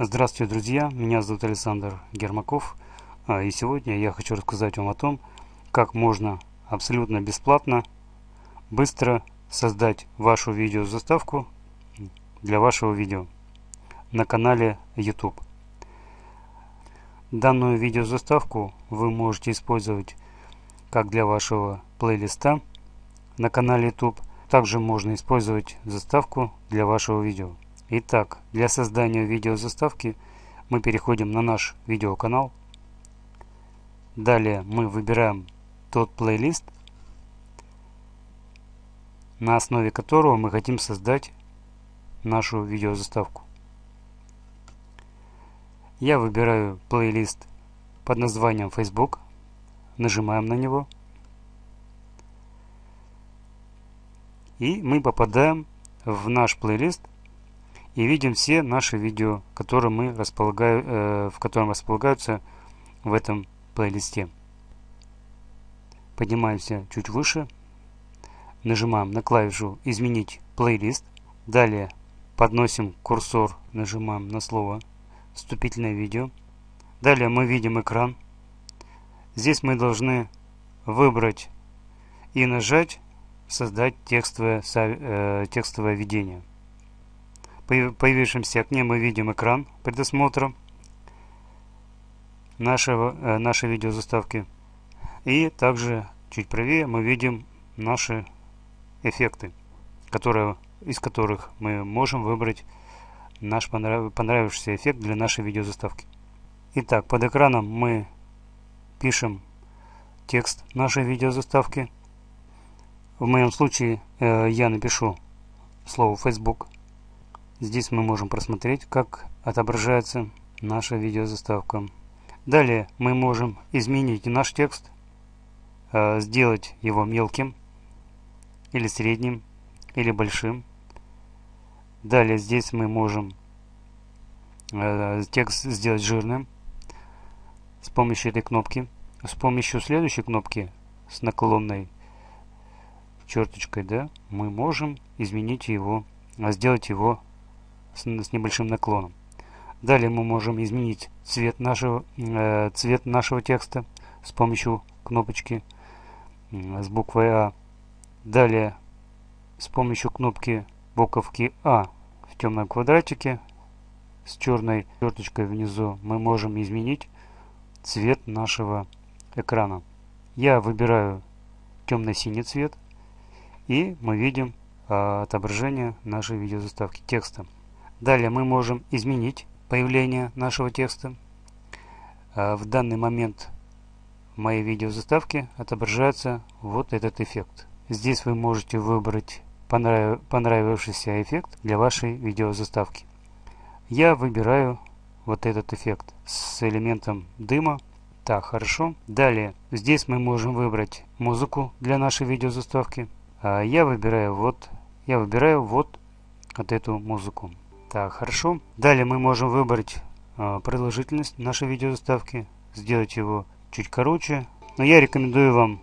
Здравствуйте, друзья! Меня зовут Александр Гермаков. И сегодня я хочу рассказать вам о том, как можно абсолютно бесплатно, быстро создать вашу видеозаставку для вашего видео на канале YouTube. Данную видеозаставку вы можете использовать как для вашего плейлиста на канале YouTube. Также можно использовать заставку для вашего видео. Итак, для создания видеозаставки мы переходим на наш видеоканал. Далее мы выбираем тот плейлист, на основе которого мы хотим создать нашу видеозаставку. Я выбираю плейлист под названием Facebook. Нажимаем на него. И мы попадаем в наш плейлист. И видим все наши видео, которые располагаются в этом плейлисте. Поднимаемся чуть выше. Нажимаем на клавишу «Изменить плейлист». Далее подносим курсор, нажимаем на слово «Вступительное видео». Далее мы видим экран. Здесь мы должны выбрать и нажать «Создать текстовое видение». В появившемся окне мы видим экран предосмотра нашей видеозаставки. И также чуть правее мы видим наши эффекты, из которых мы можем выбрать наш понравившийся эффект для нашей видеозаставки. Итак, под экраном мы пишем текст нашей видеозаставки. В моем случае я напишу слово «Facebook». Здесь мы можем просмотреть, как отображается наша видеозаставка. Далее мы можем изменить наш текст, сделать его мелким, или средним, или большим. Далее здесь мы можем текст сделать жирным с помощью этой кнопки. С помощью следующей кнопки с наклонной черточкой, да, мы можем изменить его, сделать его с небольшим наклоном. Далее мы можем изменить цвет нашего текста с помощью кнопочки с буквой А. Далее с помощью кнопки буковки А в темном квадратике с черной черточкой внизу мы можем изменить цвет нашего экрана. Я выбираю темно-синий цвет, и мы видим отображение нашей видеозаставки текста. Далее мы можем изменить появление нашего текста. В данный момент в моей видеозаставке отображается вот этот эффект. Здесь вы можете выбрать понравившийся эффект для вашей видеозаставки. Я выбираю вот этот эффект с элементом дыма. Так, хорошо. Далее здесь мы можем выбрать музыку для нашей видеозаставки. Я выбираю вот эту музыку. Так, хорошо. Далее мы можем выбрать продолжительность нашей видеозаставки, сделать его чуть короче. Но я рекомендую вам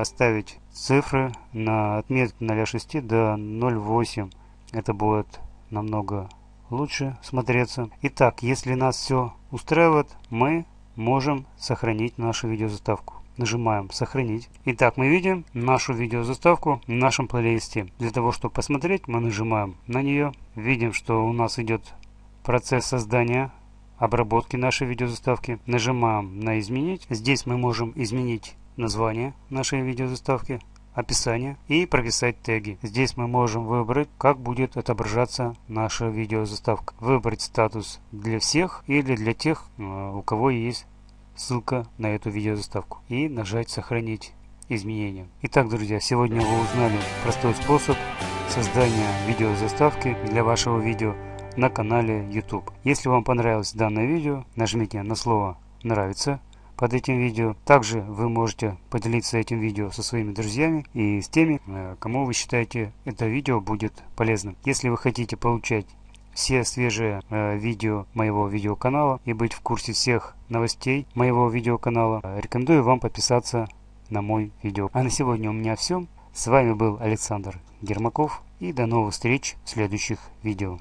оставить цифры на отметке 0.6 до 0.8. Это будет намного лучше смотреться. Итак, если нас все устраивает, мы можем сохранить нашу видеозаставку. Нажимаем «Сохранить». Итак, мы видим нашу видеозаставку в нашем плейлисте. Для того, чтобы посмотреть, мы нажимаем на нее. Видим, что у нас идет процесс создания, обработки нашей видеозаставки. Нажимаем на «Изменить». Здесь мы можем изменить название нашей видеозаставки, описание и прописать теги. Здесь мы можем выбрать, как будет отображаться наша видеозаставка. Выбрать статус для всех или для тех, у кого есть ссылка на эту видеозаставку, и нажать «Сохранить изменения». Итак, друзья, сегодня вы узнали простой способ создания видеозаставки для вашего видео на канале YouTube. Если вам понравилось данное видео, нажмите на слово «Нравится» под этим видео. Также вы можете поделиться этим видео со своими друзьями и с теми, кому вы считаете это видео будет полезным. Если вы хотите получать все свежие видео моего видеоканала и быть в курсе всех новостей моего видеоканала, рекомендую вам подписаться на мой видео. А на сегодня у меня все. С вами был Александр Гермаков, и до новых встреч в следующих видео.